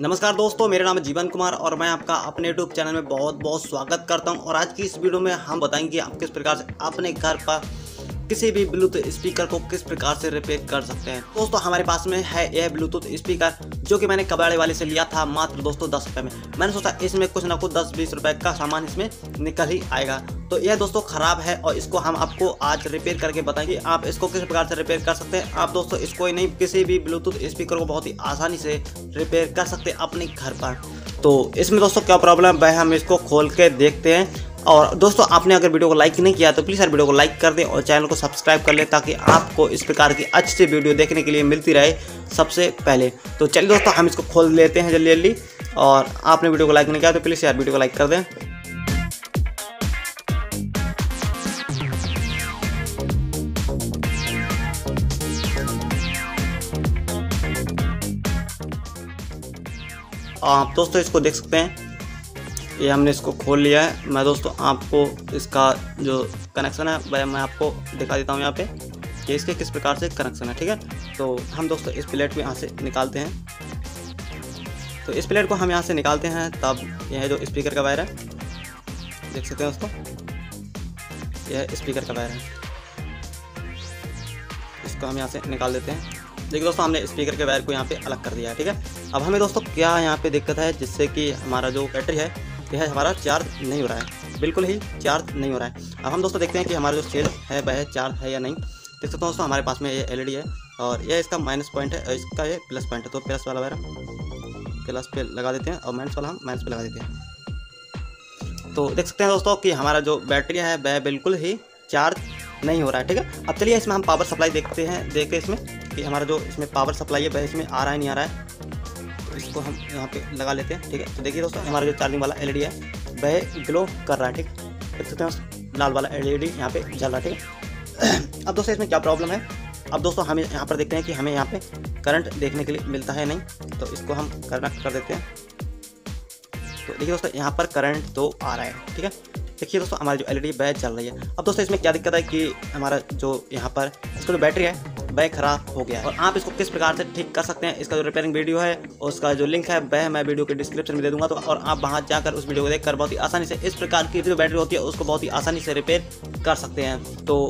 नमस्कार दोस्तों, मेरा नाम है जीवन कुमार और मैं आपका अपने यूट्यूब चैनल में बहुत स्वागत करता हूं। और आज की इस वीडियो में हम बताएंगे कि आप किस प्रकार से अपने घर पर किसी भी ब्लूटूथ स्पीकर को किस प्रकार से रिपेयर कर सकते हैं। दोस्तों हमारे पास में है यह ब्लूटूथ स्पीकर जो कि मैंने कबाड़े वाले से लिया था मात्र दोस्तों 10 रुपये में। मैंने सोचा इसमें कुछ ना कुछ 10-20 रुपये का सामान इसमें निकल ही आएगा। तो यह दोस्तों ख़राब है और इसको हम आपको आज रिपेयर करके बताएंगे आप इसको किस प्रकार से रिपेयर कर सकते हैं। आप दोस्तों इसको ही नहीं, किसी भी ब्लूटूथ स्पीकर को बहुत ही आसानी से रिपेयर कर सकते हैं अपने घर पर। तो इसमें दोस्तों क्या प्रॉब्लम है हम इसको खोल के देखते हैं। और दोस्तों आपने अगर वीडियो को लाइक नहीं किया तो प्लीज़ यार वीडियो को लाइक कर दें और चैनल को सब्सक्राइब कर लें ताकि आपको इस प्रकार की अच्छी वीडियो देखने के लिए मिलती रहे सबसे पहले। तो चलिए दोस्तों हम इसको खोल लेते हैं जल्दी। और आपने वीडियो को लाइक नहीं किया तो प्लीज़ यार वीडियो को लाइक कर दें। आप दोस्तों इसको देख सकते हैं, ये हमने इसको खोल लिया है। मैं दोस्तों आपको इसका जो कनेक्शन है वह मैं आपको दिखा देता हूँ यहाँ पे कि इसके किस प्रकार से कनेक्शन है, ठीक है। तो हम दोस्तों इस प्लेट को यहाँ से निकालते हैं। तो इस प्लेट को हम यहाँ से निकालते हैं तब यह जो स्पीकर का वायर है देख सकते हैं दोस्तों, यह स्पीकर का वायर है, इसको हम यहाँ से निकाल देते हैं। देखिए दोस्तों हमने स्पीकर के वायर को यहाँ पे अलग कर दिया है, ठीक है। अब हमें दोस्तों क्या यहाँ पे दिक्कत है जिससे कि हमारा जो बैटरी है यह हमारा चार्ज नहीं हो रहा है, बिल्कुल ही चार्ज नहीं हो रहा है। अब हम दोस्तों देखते हैं कि हमारा जो सेल है वह चार्ज है या नहीं। देख सकते हो दोस्तों हमारे पास में ये एलईडी है और यह इसका माइनस पॉइंट है और इसका ये प्लस पॉइंट है। तो प्लस वाला वायर हम प्लस पे लगा देते हैं और माइनस वाला हम माइनस पे लगा देते हैं। तो देख सकते हैं दोस्तों कि हमारा जो बैटरी है वह बिल्कुल ही चार्ज नहीं हो रहा है, ठीक है। अब चलिए इसमें हम पावर सप्लाई देखते हैं, देखते हैं इसमें कि हमारा जो इसमें पावर सप्लाई है वह इसमें आ रहा है नहीं आ रहा है। इसको हम यहाँ पे लगा लेते हैं, ठीक है। तो देखिए दोस्तों हमारा जो चार्जिंग वाला एलईडी है वह ग्लो कर रहा है, ठीक है। देख सकते हैं लाल वाला एलईडी यहाँ पे जल रहा है, ठीक है। अब दोस्तों इसमें क्या प्रॉब्लम है, अब दोस्तों हमें यहाँ पर देखते हैं कि हमें यहाँ पे करंट देखने के लिए मिलता है नहीं। तो इसको हम कनेक्ट कर देते हैं। तो देखिए दोस्तों यहाँ पर करंट तो आ रहा है, ठीक है। देखिए दोस्तों हमारी जो एलईडी वह चल रही है। अब दोस्तों इसमें क्या दिक्कत है कि हमारा जो यहाँ पर इसका जो बैटरी है वह खराब हो गया है। और आप इसको किस प्रकार से ठीक कर सकते हैं इसका जो रिपेयरिंग वीडियो है उसका जो लिंक है वह मैं वीडियो के डिस्क्रिप्शन में दे दूंगा। तो और आप वहां जाकर उस वीडियो को देखकर बहुत ही आसानी से इस प्रकार की जो बैटरी होती है उसको बहुत ही आसानी से रिपेयर कर सकते हैं। तो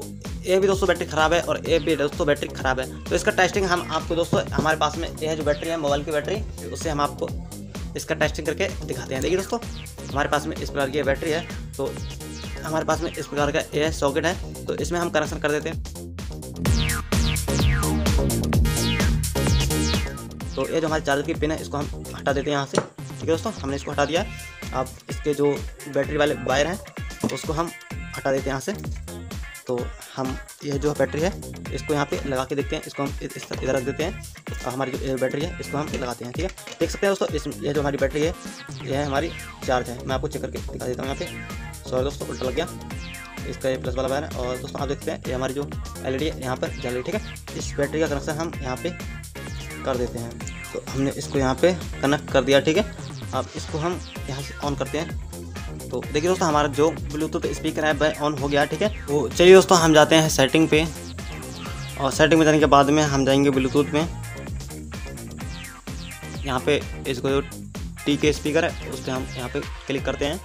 ये भी दोस्तों बैटरी ख़राब है और ये भी दोस्तों बैटरी ख़राब है। तो इसका टेस्टिंग हम आपको दोस्तों, हमारे पास में यह जो बैटरी है मोबाइल की बैटरी, उससे हम आपको इसका टेस्टिंग करके दिखाते हैं। देखिए दोस्तों हमारे पास में इस प्रकार की बैटरी है, तो हमारे पास में इस प्रकार का यह सॉकेट है। तो इसमें हम कनेक्शन कर देते हैं। तो ये जो हमारे चार्जर की पिन है इसको हम हटा देते हैं यहाँ से, ठीक है दोस्तों। हमने इसको हटा दिया। अब इसके जो बैटरी वाले वायर हैं उसको हम हटा देते हैं यहाँ से। तो हम यह जो बैटरी है इसको यहाँ पे लगा के देखते हैं, इसको हम इधर रख देते हैं। और हमारी जो बैटरी है इसको हम लगाते हैं, ठीक है। देख सकते हैं दोस्तों इसमें यह जो हमारी बैटरी है यह हमारी चार्ज है। मैं आपको चेक करके दिखा देता हूँ यहाँ पे। सॉरी दोस्तों उल्टा लग गया, इसका ये प्लस वाला वायर है। और दोस्तों आप देखते हैं ये हमारी जो एल ई डी है यहाँ पर जल रही, ठीक है। इस बैटरी का कनेक्शन हम यहाँ पे कर देते हैं। तो हमने इसको यहाँ पे कनेक्ट कर दिया, ठीक है। अब इसको हम यहाँ से ऑन करते हैं। तो देखिए दोस्तों हमारा जो ब्लूटूथ स्पीकर है वह ऑन हो गया, ठीक है। तो चलिए दोस्तों हम जाते हैं सेटिंग पे और सेटिंग में जाने के बाद में हम जाएंगे ब्लूटूथ में। यहाँ पे इसको जो टी के स्पीकर है उस पर हम यहाँ पे क्लिक करते हैं।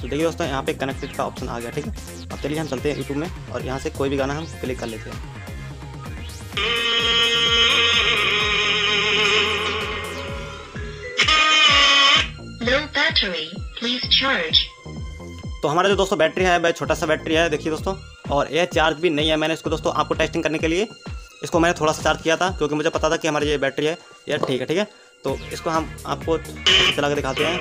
तो देखिए दोस्तों यहाँ पे कनेक्टेड का ऑप्शन आ गया, ठीक है। अब चलिए हम चलते हैं यूट्यूब में और यहाँ से कोई भी गाना हम क्लिक कर लेते हैं। तो हमारा जो दोस्तों बैटरी है वह छोटा सा बैटरी है, देखिए दोस्तों, और यह चार्ज भी नहीं है। मैंने इसको दोस्तों आपको टेस्टिंग करने के लिए इसको मैंने थोड़ा सा चार्ज किया था क्योंकि मुझे पता था कि हमारी ये बैटरी है यह ठीक है, ठीक है। तो इसको हम आपको चला के दिखाते हैं।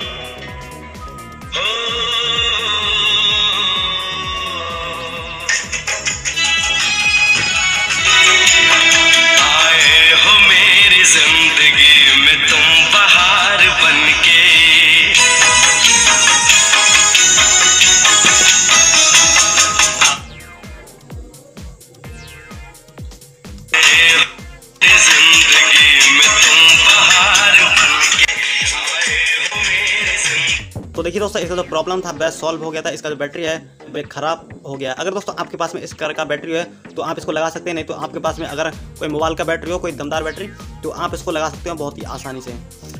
आए हो मेरी जिंदगी में तुम बहार बनके, दोस्तों इसका जो प्रॉब्लम था वह सॉल्व हो गया था। इसका जो बैटरी है वह ख़राब हो गया। अगर दोस्तों आपके पास में इस कार का बैटरी है तो आप इसको लगा सकते हैं, नहीं तो आपके पास में अगर कोई मोबाइल का बैटरी हो, कोई दमदार बैटरी, तो आप इसको लगा सकते हो बहुत ही आसानी से।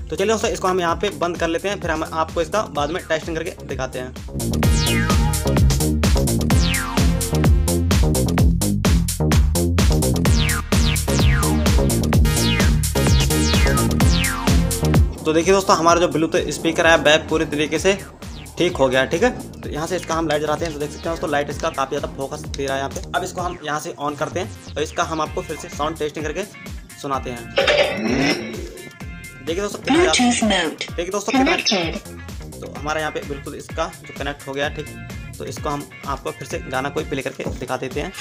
तो चलिए दोस्तों इसको हम यहाँ पे बंद कर लेते हैं, फिर हम आपको इसका बाद में टेस्टिंग करके दिखाते हैं। तो देखिए दोस्तों हमारा जो ब्लूटूथ स्पीकर है वह पूरी तरीके से ठीक हो गया है, ठीक है। तो यहाँ से इसका हम लाइट जलाते हैं तो देख सकते हैं दोस्तों लाइट इसका काफ़ी ज़्यादा फोकस दे रहा है यहाँ पे। अब इसको हम यहाँ से ऑन करते हैं और इसका हम आपको फिर से साउंड टेस्टिंग करके सुनाते हैं। देखिए दोस्तों तो हमारा यहाँ पे ब्लूटूथ इसका जो कनेक्ट हो गया, ठीक। तो इसको हम आपको फिर से गाना कोई प्ले करके दिखा देते हैं।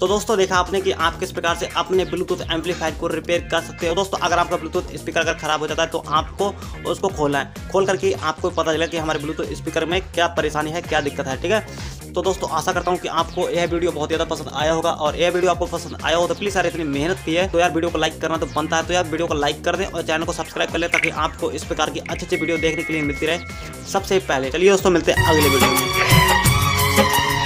तो दोस्तों देखा आपने कि आप किस प्रकार से अपने ब्लूटूथ एम्पलीफायर को रिपेयर कर सकते हो। दोस्तों अगर आपका ब्लूटूथ स्पीकर अगर ख़राब हो जाता है तो आपको उसको खोलना है, खोल करके आपको पता चलेगा कि हमारे ब्लूटूथ स्पीकर में क्या परेशानी है, क्या दिक्कत है, ठीक है। तो दोस्तों आशा करता हूँ कि आपको यह वीडियो बहुत ज़्यादा पसंद आया होगा, और यह वीडियो आपको पसंद आया हो तो प्लीज़ यार इतनी मेहनत की है तो यार वीडियो को लाइक करना तो बनता है, तो यार वीडियो को लाइक कर दें और चैनल को सब्सक्राइब कर लें ताकि आपको इस प्रकार की अच्छी वीडियो देखने के लिए मिलती रहे सबसे पहले। चलिए दोस्तों मिलते हैं अगले वीडियो में।